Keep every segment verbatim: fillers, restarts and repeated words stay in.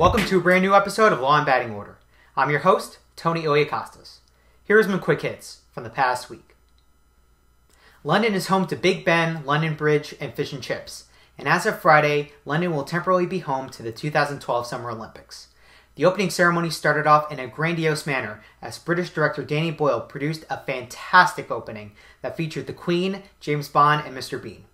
Welcome to a brand new episode of Law and Batting Order. I'm your host, Tony Ilyacostas. Here are some quick hits from the past week. London is home to Big Ben, London Bridge, and Fish and Chips. And as of Friday, London will temporarily be home to the two thousand twelve Summer Olympics. The opening ceremony started off in a grandiose manner as British director Danny Boyle produced a fantastic opening that featured the Queen, James Bond, and Mister Bean.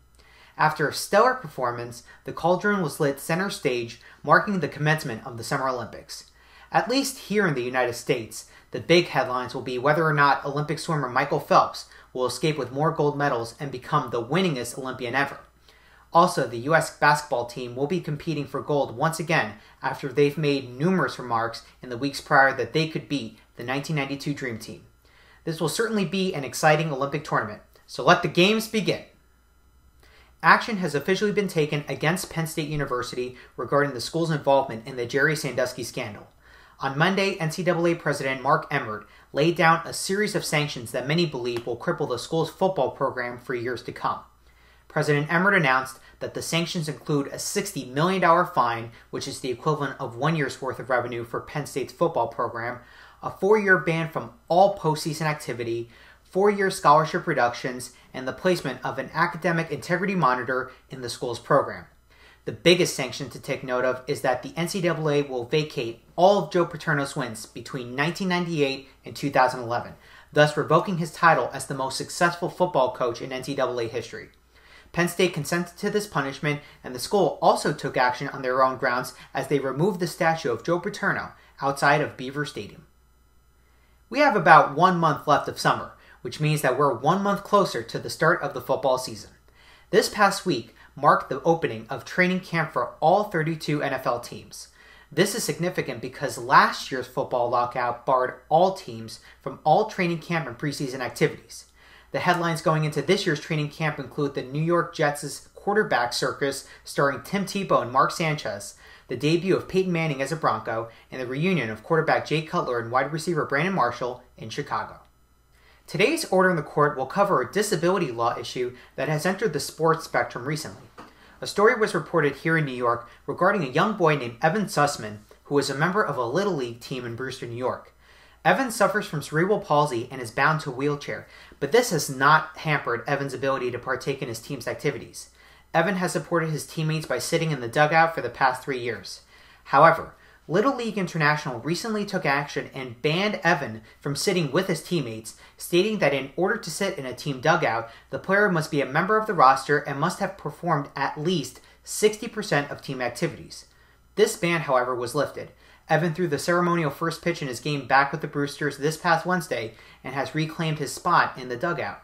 After a stellar performance, the cauldron was lit center stage, marking the commencement of the Summer Olympics. At least here in the United States, the big headlines will be whether or not Olympic swimmer Michael Phelps will escape with more gold medals and become the winningest Olympian ever. Also, the U S basketball team will be competing for gold once again after they've made numerous remarks in the weeks prior that they could beat the nineteen ninety-two Dream Team. This will certainly be an exciting Olympic tournament, so let the games begin. Action has officially been taken against Penn State University regarding the school's involvement in the Jerry Sandusky scandal. On Monday, N C double A President Mark Emmert laid down a series of sanctions that many believe will cripple the school's football program for years to come. President Emmert announced that the sanctions include a sixty million dollars fine, which is the equivalent of one year's worth of revenue for Penn State's football program, a four-year ban from all postseason activity, four-year scholarship reductions, and the placement of an academic integrity monitor in the school's program. The biggest sanction to take note of is that the N C double A will vacate all of Joe Paterno's wins between nineteen ninety-eight and two thousand eleven, thus revoking his title as the most successful football coach in N C double A history. Penn State consented to this punishment, and the school also took action on their own grounds as they removed the statue of Joe Paterno outside of Beaver Stadium. We have about one month left of summer, which means that we're one month closer to the start of the football season. This past week marked the opening of training camp for all thirty-two N F L teams. This is significant because last year's football lockout barred all teams from all training camp and preseason activities. The headlines going into this year's training camp include the New York Jets' quarterback circus starring Tim Tebow and Mark Sanchez, the debut of Peyton Manning as a Bronco, and the reunion of quarterback Jay Cutler and wide receiver Brandon Marshall in Chicago. Today's order in the court will cover a disability law issue that has entered the sports spectrum recently. A story was reported here in New York regarding a young boy named Evan Sussman, who was a member of a Little League team in Brewster, New York. Evan suffers from cerebral palsy and is bound to a wheelchair, but this has not hampered Evan's ability to partake in his team's activities. Evan has supported his teammates by sitting in the dugout for the past three years. However, Little League International recently took action and banned Evan from sitting with his teammates, stating that in order to sit in a team dugout, the player must be a member of the roster and must have performed at least sixty percent of team activities. This ban, however, was lifted. Evan threw the ceremonial first pitch in his game back with the Brewsters this past Wednesday and has reclaimed his spot in the dugout.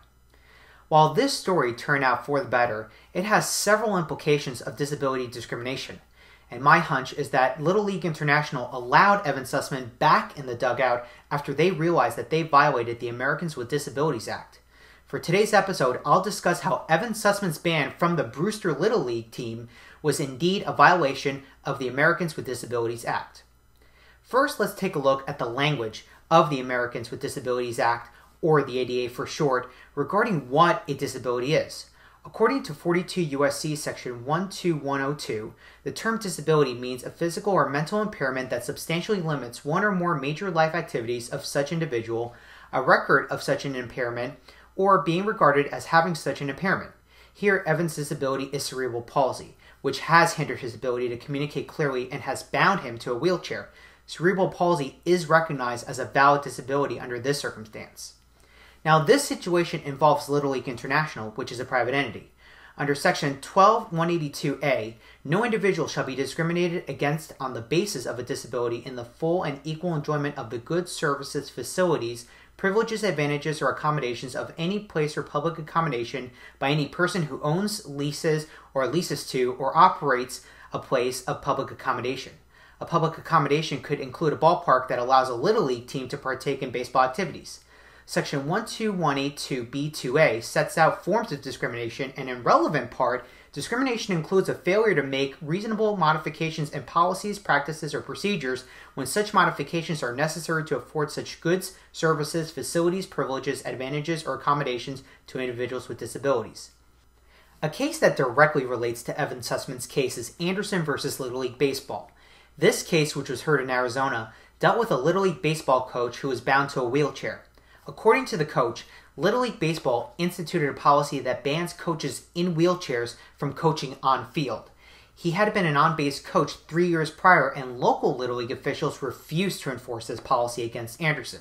While this story turned out for the better, it has several implications of disability discrimination, and my hunch is that Little League International allowed Evan Sussman back in the dugout after they realized that they violated the Americans with Disabilities Act. For today's episode, I'll discuss how Evan Sussman's ban from the Brewster Little League team was indeed a violation of the Americans with Disabilities Act. First, let's take a look at the language of the Americans with Disabilities Act, or the A D A for short, regarding what a disability is. According to forty-two U S C section one two one oh two, the term disability means a physical or mental impairment that substantially limits one or more major life activities of such individual, a record of such an impairment, or being regarded as having such an impairment. Here, Evan's disability is cerebral palsy, which has hindered his ability to communicate clearly and has bound him to a wheelchair. Cerebral palsy is recognized as a valid disability under this circumstance. Now, this situation involves Little League International, which is a private entity. Under section twelve one eighty-two A, no individual shall be discriminated against on the basis of a disability in the full and equal enjoyment of the goods, services, facilities, privileges, advantages, or accommodations of any place or public accommodation by any person who owns, leases, or leases to, or operates a place of public accommodation. A public accommodation could include a ballpark that allows a Little League team to partake in baseball activities. Section one two one eight two B two A sets out forms of discrimination, and in relevant part, discrimination includes a failure to make reasonable modifications in policies, practices, or procedures when such modifications are necessary to afford such goods, services, facilities, privileges, advantages, or accommodations to individuals with disabilities. A case that directly relates to Evan Sussman's case is Anderson v. Little League Baseball. This case, which was heard in Arizona, dealt with a Little League Baseball coach who was bound to a wheelchair. According to the coach, Little League Baseball instituted a policy that bans coaches in wheelchairs from coaching on field. He had been an on-base coach three years prior, and local Little League officials refused to enforce this policy against Anderson.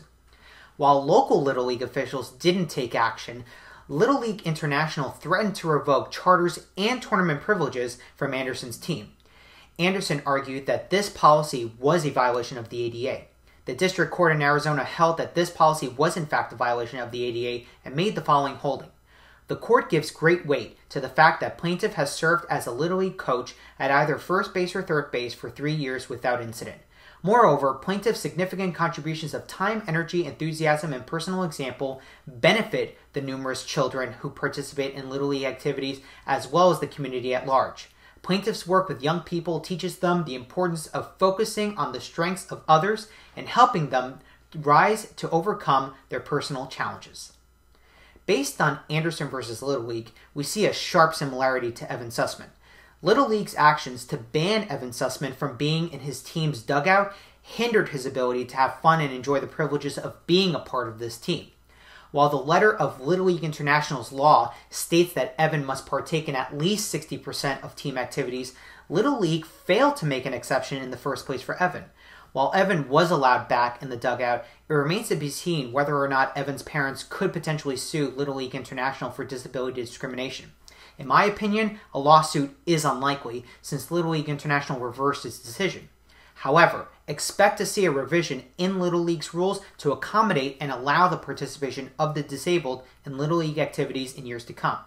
While local Little League officials didn't take action, Little League International threatened to revoke charters and tournament privileges from Anderson's team. Anderson argued that this policy was a violation of the A D A. The district court in Arizona held that this policy was in fact a violation of the A D A and made the following holding. The court gives great weight to the fact that plaintiff has served as a Little League coach at either first base or third base for three years without incident. Moreover, plaintiff's significant contributions of time, energy, enthusiasm, and personal example benefit the numerous children who participate in Little League activities as well as the community at large. Plaintiff's work with young people teaches them the importance of focusing on the strengths of others and helping them rise to overcome their personal challenges. Based on Anderson versus Little League, we see a sharp similarity to Evan Sussman. Little League's actions to ban Evan Sussman from being in his team's dugout hindered his ability to have fun and enjoy the privileges of being a part of this team. While the letter of Little League International's law states that Evan must partake in at least sixty percent of team activities, Little League failed to make an exception in the first place for Evan. While Evan was allowed back in the dugout, it remains to be seen whether or not Evan's parents could potentially sue Little League International for disability discrimination. In my opinion, a lawsuit is unlikely since Little League International reversed its decision. However, expect to see a revision in Little League's rules to accommodate and allow the participation of the disabled in Little League activities in years to come.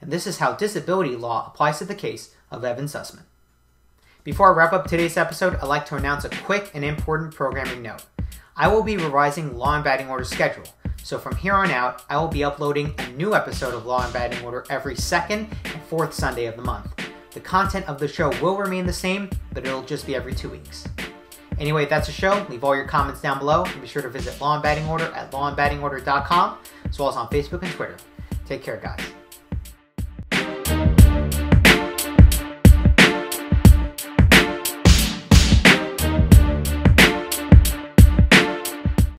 And this is how disability law applies to the case of Evan Sussman. Before I wrap up today's episode, I'd like to announce a quick and important programming note. I will be revising Law and Batting Order's schedule, so from here on out, I will be uploading a new episode of Law and Batting Order every second and fourth Sunday of the month. The content of the show will remain the same, but it'll just be every two weeks. Anyway, that's the show. Leave all your comments down below, and be sure to visit Law and Batting Order at law and batting order dot com, as well as on Facebook and Twitter. Take care, guys.